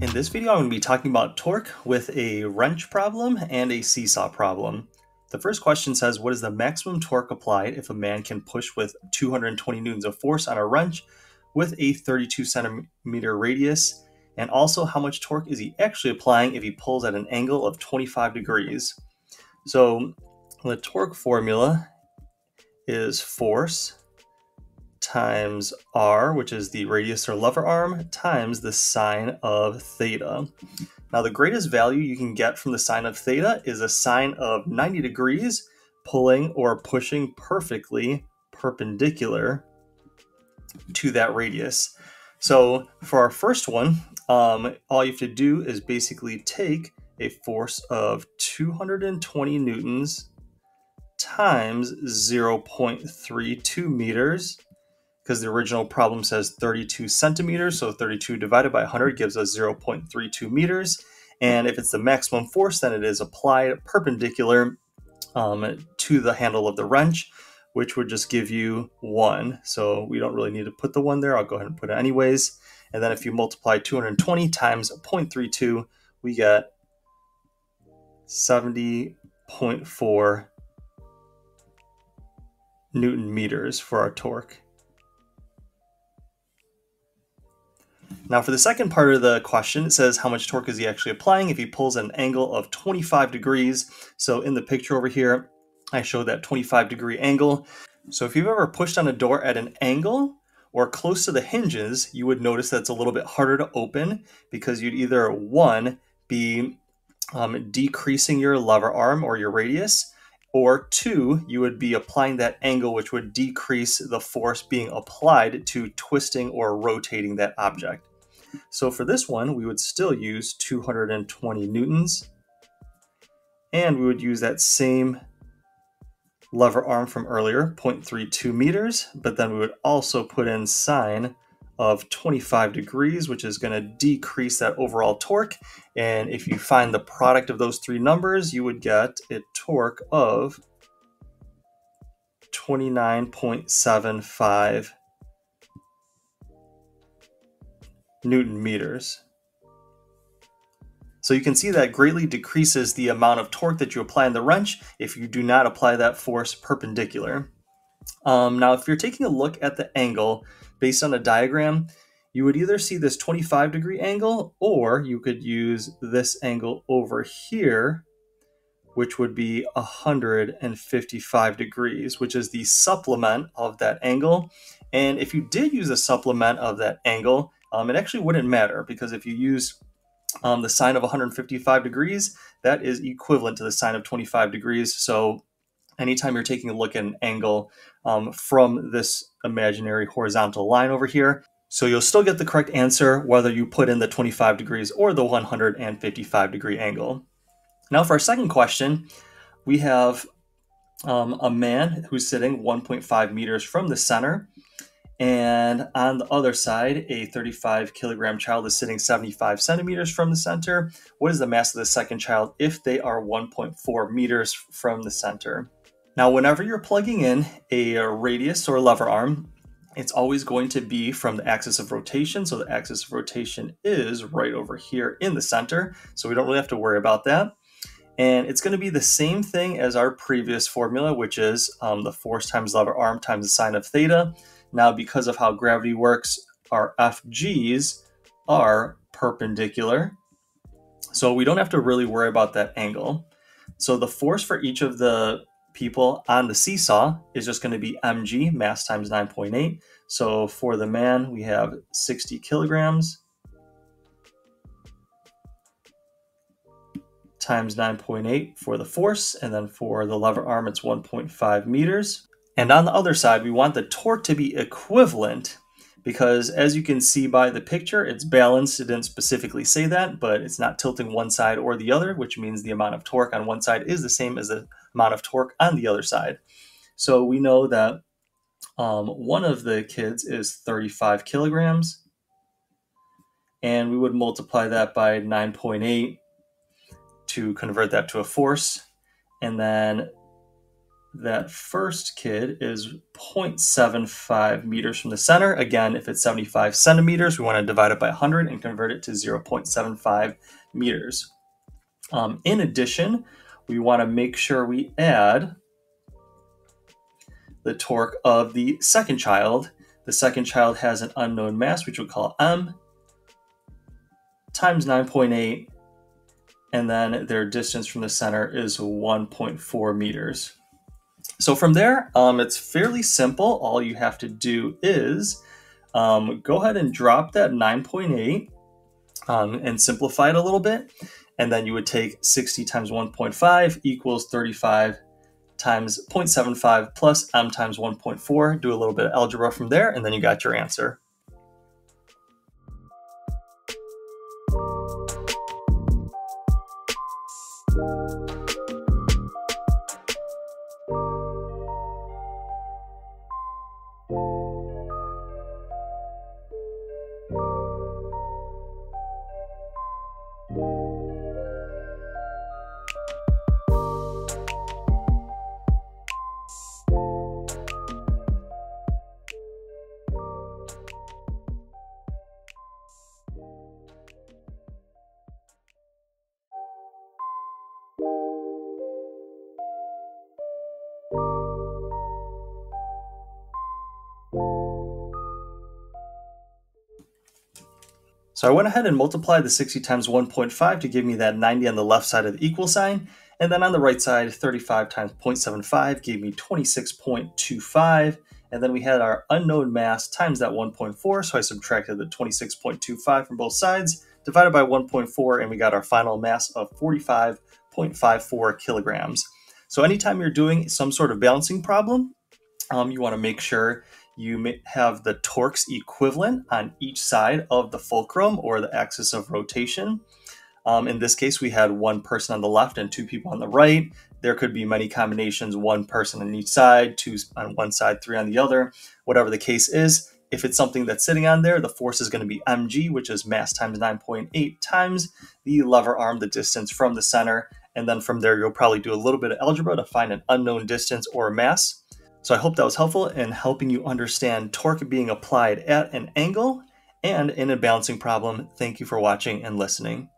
In this video, I'm going to be talking about torque with a wrench problem and a seesaw problem. The first question says, what is the maximum torque applied if a man can push with 220 newtons of force on a wrench with a 32 centimeter radius? And also, how much torque is he actually applying if he pulls at an angle of 25 degrees? So the torque formula is force times R, which is the radius or lever arm, times the sine of theta. Now the greatest value you can get from the sine of theta is a sine of 90 degrees, pulling or pushing perfectly perpendicular to that radius. So for our first one, all you have to do is basically take a force of 220 newtons times 0.32 meters, because the original problem says 32 centimeters, so 32 divided by 100 gives us 0.32 meters. And if it's the maximum force, then it is applied perpendicular to the handle of the wrench, which would just give you 1. So we don't really need to put the 1 there. I'll go ahead and put it anyways. And then if you multiply 220 times 0.32, we get 70.4 newton meters for our torque. Now for the second part of the question, it says how much torque is he actually applying if he pulls at an angle of 25 degrees. So in the picture over here, I showed that 25 degree angle. So if you've ever pushed on a door at an angle or close to the hinges, you would notice that's a little bit harder to open because you'd either, one, be decreasing your lever arm or your radius, or two, you would be applying that angle, which would decrease the force being applied to twisting or rotating that object. So for this one, we would still use 220 newtons, and we would use that same lever arm from earlier, 0.32 meters, but then we would also put in sine of 25 degrees, which is going to decrease that overall torque. And if you find the product of those three numbers, you would get a torque of 29.75 newton meters. So you can see that greatly decreases the amount of torque that you apply in the wrench if you do not apply that force perpendicular. Now, if you're taking a look at the angle based on a diagram, you would either see this 25 degree angle, or you could use this angle over here, which would be 155 degrees, which is the supplement of that angle. And if you did use a supplement of that angle, it actually wouldn't matter, because if you use the sine of 155 degrees, that is equivalent to the sine of 25 degrees. So anytime you're taking a look at an angle from this imaginary horizontal line over here, so you'll still get the correct answer whether you put in the 25 degrees or the 155 degree angle. Now for our second question, we have a man who's sitting 1.5 meters from the center, and on the other side, a 35 kilogram child is sitting 75 centimeters from the center. What is the mass of the second child if they are 1.4 meters from the center? Now, whenever you're plugging in a radius or lever arm, it's always going to be from the axis of rotation. So the axis of rotation is right over here in the center. So we don't really have to worry about that. And it's going to be the same thing as our previous formula, which is the force times lever arm times the sine of theta. Now, because of how gravity works, our FGs are perpendicular, so we don't have to really worry about that angle. So the force for each of the people on the seesaw is just going to be mg, mass times 9.8. So for the man, we have 60 kilograms times 9.8 for the force, and then for the lever arm, it's 1.5 meters. And on the other side, we want the torque to be equivalent, because as you can see by the picture, it's balanced. It didn't specifically say that, but it's not tilting one side or the other, which means the amount of torque on one side is the same as the amount of torque on the other side. So we know that one of the kids is 35 kilograms, and we would multiply that by 9.8 to convert that to a force, and then that first kid is 0.75 meters from the center. Again, if it's 75 centimeters, we want to divide it by 100 and convert it to 0.75 meters. In addition, we want to make sure we add the torque of the second child. The second child has an unknown mass, which we'll call M, times 9.8, and then their distance from the center is 1.4 meters. So from there, it's fairly simple. All you have to do is go ahead and drop that 9.8 and simplify it a little bit. And then you would take 60 times 1.5 equals 35 times 0.75 plus M times 1.4. Do a little bit of algebra from there, and then you got your answer. So I went ahead and multiplied the 60 times 1.5 to give me that 90 on the left side of the equal sign. And then on the right side, 35 times 0.75 gave me 26.25. And then we had our unknown mass times that 1.4. So I subtracted the 26.25 from both sides, divided by 1.4, and we got our final mass of 45.54 kilograms. So anytime you're doing some sort of balancing problem, you want to make sure you have the torques equivalent on each side of the fulcrum or the axis of rotation. In this case, we had one person on the left and two people on the right. There could be many combinations, one person on each side, two on one side, three on the other, whatever the case is. If it's something that's sitting on there, the force is going to be mg, which is mass times 9.8 times the lever arm, the distance from the center. And then from there, you'll probably do a little bit of algebra to find an unknown distance or mass. So I hope that was helpful in helping you understand torque being applied at an angle and in a balancing problem. Thank you for watching and listening.